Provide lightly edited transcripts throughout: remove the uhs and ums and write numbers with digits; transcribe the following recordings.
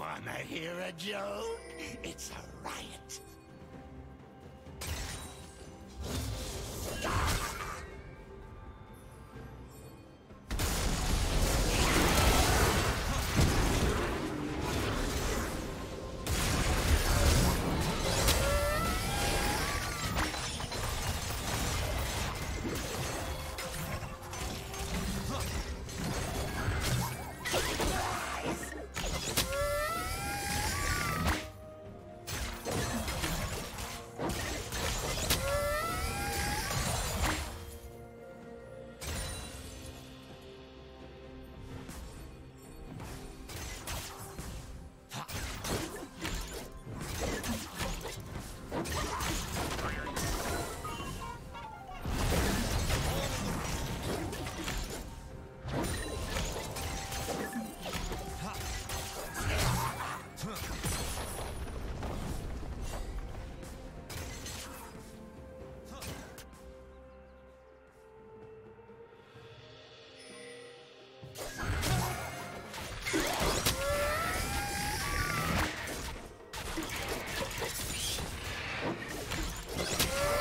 Wanna hear a joke? It's a riot. Here.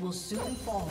will soon fall.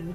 Blue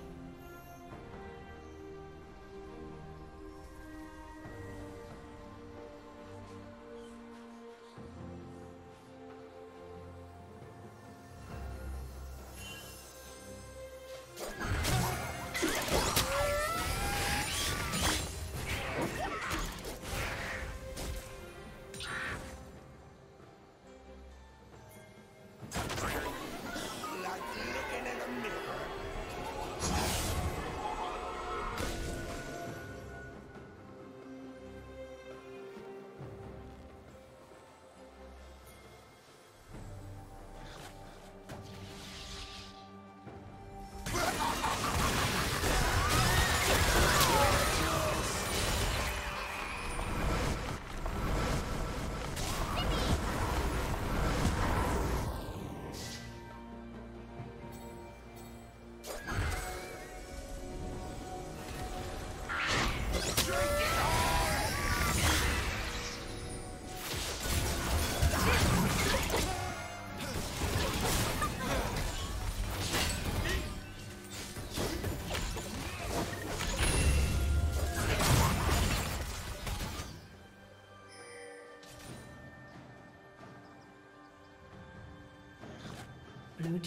Blue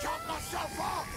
chop myself off!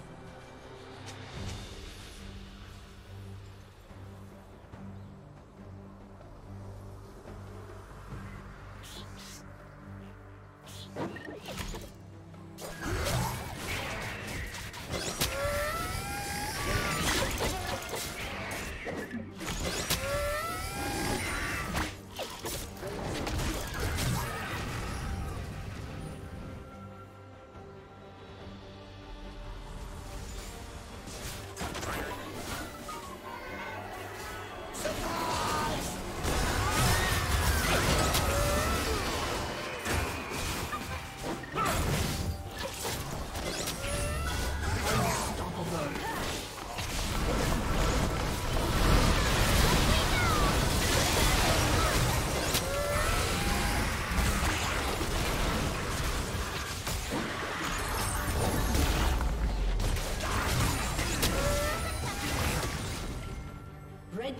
Red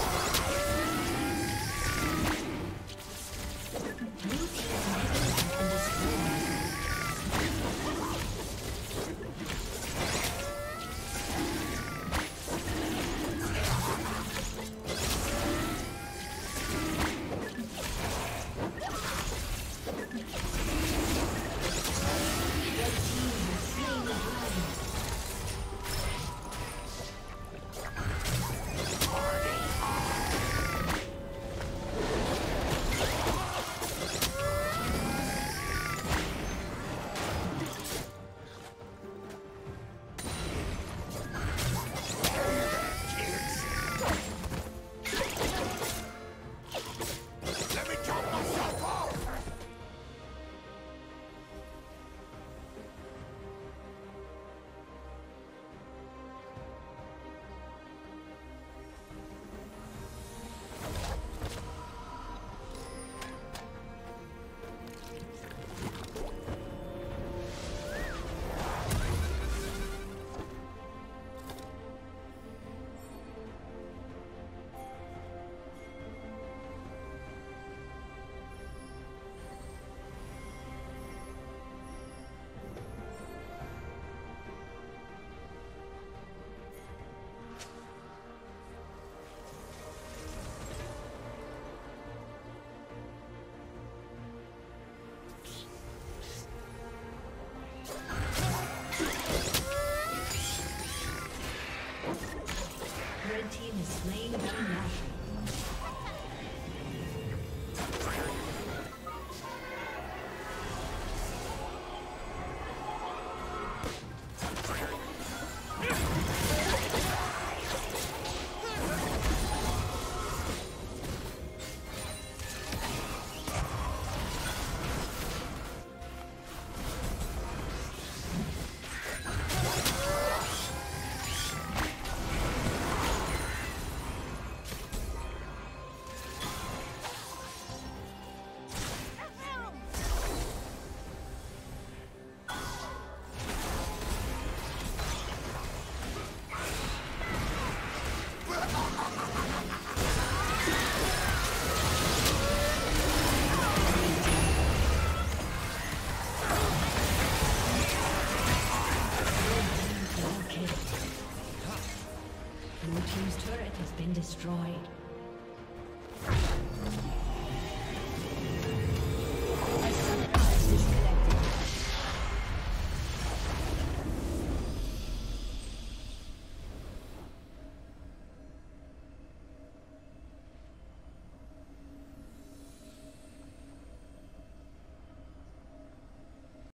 Slain by Nash. Destroyed.